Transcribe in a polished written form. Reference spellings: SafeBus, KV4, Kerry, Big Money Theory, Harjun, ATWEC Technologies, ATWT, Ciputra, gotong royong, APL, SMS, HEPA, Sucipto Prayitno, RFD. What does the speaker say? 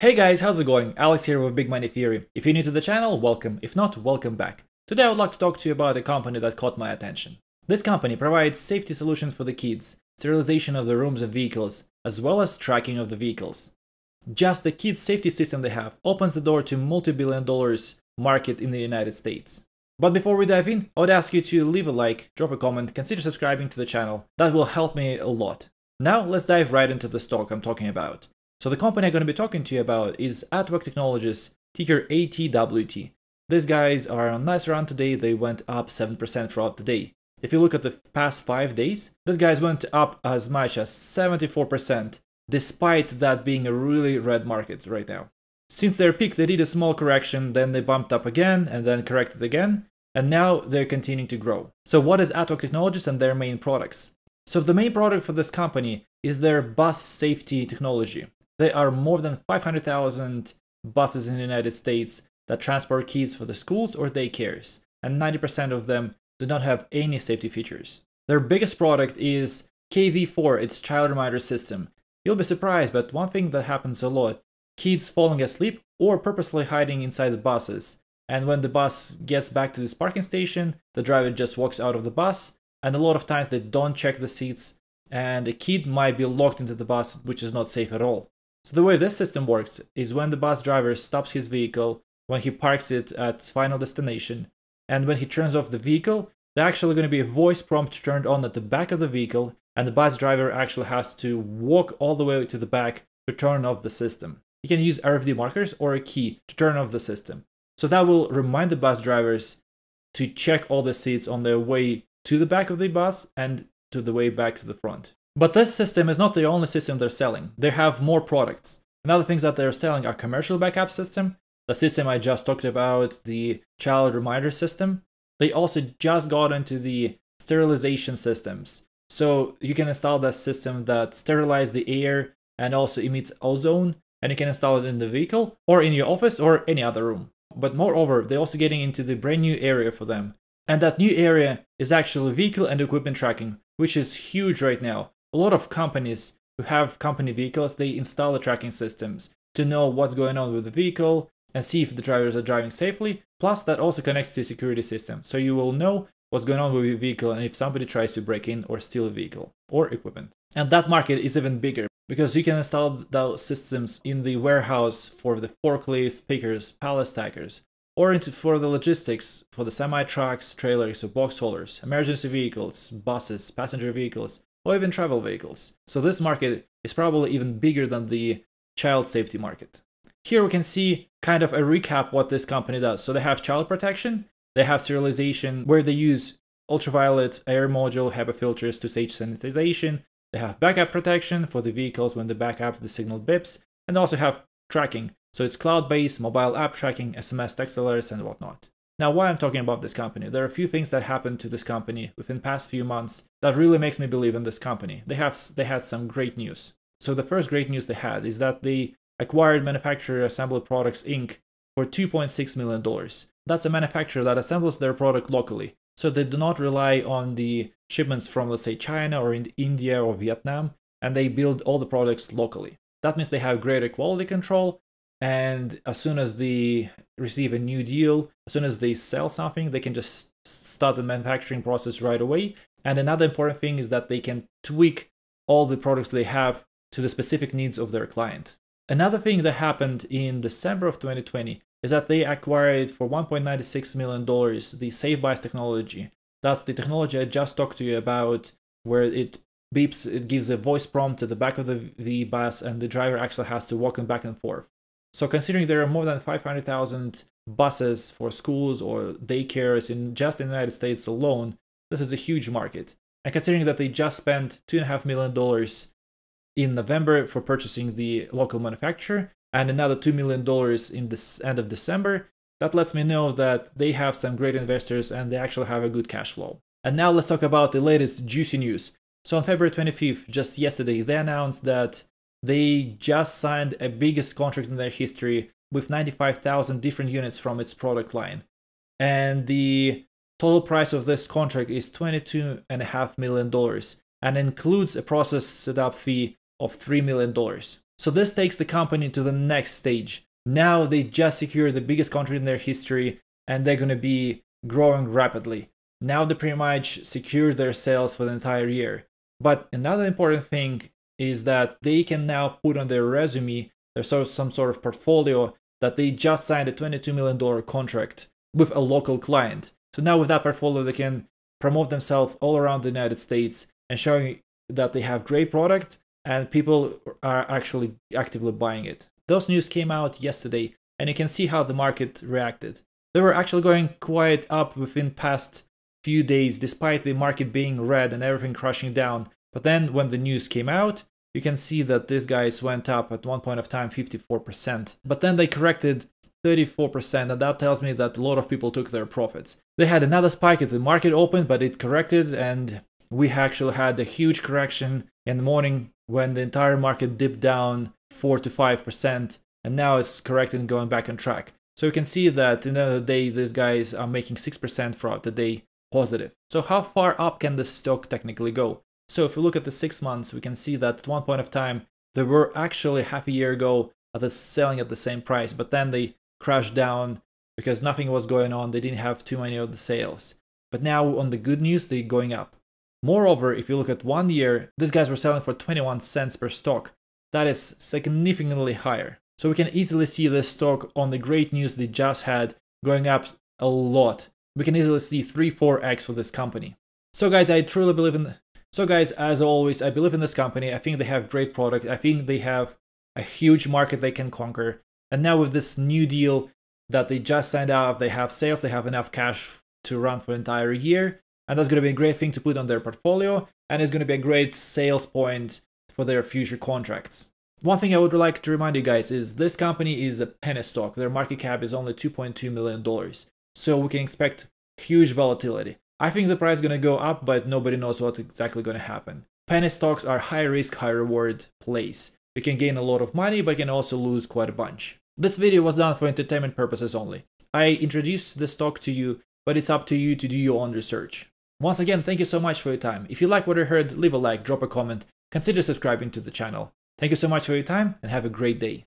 Hey guys, how's it going? Alex here with Big Money Theory. If you're new to the channel, welcome. If not, welcome back. Today I would like to talk to you about a company that caught my attention. This company provides safety solutions for the kids, sterilization of the rooms and vehicles, as well as tracking of the vehicles. Just the kids' safety system they have opens the door to multi-billion dollars market in the United States. But before we dive in, I would ask you to leave a like, drop a comment, consider subscribing to the channel. That will help me a lot. Now let's dive right into the stock I'm talking about. So the company I'm going to be talking to you about is ATWEC Technologies, ticker ATWT. These guys are on a nice run today, they went up 7% throughout the day. If you look at the past 5 days, these guys went up as much as 74%, despite that being a really red market right now. Since their peak, they did a small correction, then they bumped up again, and then corrected again, and now they're continuing to grow. So what is ATWEC Technologies and their main products? So the main product for this company is their bus safety technology. There are more than 500,000 buses in the United States that transport kids for the schools or daycares, and 90% of them do not have any safety features. Their biggest product is KV4, its child reminder system. You'll be surprised, but one thing that happens a lot, kids falling asleep or purposely hiding inside the buses. And when the bus gets back to this parking station, the driver just walks out of the bus, and a lot of times they don't check the seats, and a kid might be locked into the bus, which is not safe at all. So the way this system works is when the bus driver stops his vehicle, when he parks it at its final destination, and when he turns off the vehicle, there's actually going to be a voice prompt turned on at the back of the vehicle, and the bus driver actually has to walk all the way to the back to turn off the system. You can use RFD markers or a key to turn off the system. So that will remind the bus drivers to check all the seats on their way to the back of the bus and to the way back to the front. But this system is not the only system they're selling. They have more products. And other things that they're selling are commercial backup system, the system I just talked about, the child reminder system. They also just got into the sterilization systems. So you can install that system that sterilizes the air and also emits ozone, and you can install it in the vehicle or in your office or any other room. But moreover, they're also getting into the brand new area for them. And that new area is actually vehicle and equipment tracking, which is huge right now. A lot of companies who have company vehicles, they install the tracking systems to know what's going on with the vehicle and see if the drivers are driving safely. Plus, that also connects to a security system, so you will know what's going on with your vehicle and if somebody tries to break in or steal a vehicle or equipment. And that market is even bigger because you can install those systems in the warehouse for the forklifts, pickers, pallet stackers, or for the logistics for the semi-trucks, trailers, or box haulers, emergency vehicles, buses, passenger vehicles, or even travel vehicles. So this market is probably even bigger than the child safety market. Here we can see kind of a recap what this company does. So they have child protection, they have sterilization where they use ultraviolet air module, HEPA filters, two-stage sanitization, they have backup protection for the vehicles when they back up the signal bips, and also have tracking. So it's cloud-based, mobile app tracking, SMS text alerts and whatnot. Now, why I'm talking about this company? There are a few things that happened to this company within the past few months that really makes me believe in this company. They had some great news. So the first great news they had is that they acquired manufacturer Assembly Products Inc. for $2.6 million. That's a manufacturer that assembles their product locally. So they do not rely on the shipments from, let's say, China or India or Vietnam, and they build all the products locally. That means they have greater quality control. And as soon as they receive a new deal, as soon as they sell something, they can just start the manufacturing process right away. And another important thing is that they can tweak all the products they have to the specific needs of their client. Another thing that happened in December of 2020 is that they acquired for $1.96 million the SafeBus technology. That's the technology I just talked to you about, where it beeps, it gives a voice prompt at the back of the bus, and the driver actually has to walk back and forth. So considering there are more than 500,000 buses for schools or daycares just in the United States alone, this is a huge market. And considering that they just spent $2.5 million in November for purchasing the local manufacturer and another $2 million in the end of December, that lets me know that they have some great investors and they actually have a good cash flow. And now let's talk about the latest juicy news. So on February 25th, just yesterday, they announced that they just signed a biggest contract in their history with 95,000 different units from its product line. And the total price of this contract is $22.5 million and includes a process setup fee of $3 million. So this takes the company to the next stage. Now they just secured the biggest contract in their history and they're going to be growing rapidly. Now they pretty much secured their sales for the entire year. But another important thing is that they can now put on their resume, there's some sort of portfolio, that they just signed a $22 million contract with a local client. So now with that portfolio, they can promote themselves all around the United States and showing that they have great product and people are actually actively buying it. Those news came out yesterday and you can see how the market reacted. They were actually going quite up within past few days despite the market being red and everything crashing down. But then when the news came out, you can see that these guys went up at one point of time 54%, but then they corrected 34%, and that tells me that a lot of people took their profits. They had another spike at the market open, but it corrected, and we actually had a huge correction in the morning when the entire market dipped down 4 to 5%, and now it's correcting and going back on track. So you can see that in another day, these guys are making 6% throughout the day positive. So how far up can the stock technically go? So if we look at the 6 months, we can see that at one point of time, they were actually half a year ago at the selling at the same price, but then they crashed down because nothing was going on. They didn't have too many of the sales. But now on the good news, they're going up. Moreover, if you look at 1 year, these guys were selling for 21 cents per stock. That is significantly higher. So we can easily see this stock on the great news they just had going up a lot. We can easily see 3-4x for this company. So guys, as always, I believe in this company. I think they have great product. I think they have a huge market they can conquer. And now with this new deal that they just signed out, they have sales, they have enough cash to run for an entire year. And that's going to be a great thing to put on their portfolio. And it's going to be a great sales point for their future contracts. One thing I would like to remind you guys is this company is a penny stock. Their market cap is only $2.2 million. So we can expect huge volatility. I think the price is going to go up, but nobody knows what's exactly going to happen. Penny stocks are high risk, high reward plays. You can gain a lot of money, but you can also lose quite a bunch. This video was done for entertainment purposes only. I introduced this stock to you, but it's up to you to do your own research. Once again, thank you so much for your time. If you like what you heard, leave a like, drop a comment, consider subscribing to the channel. Thank you so much for your time and have a great day.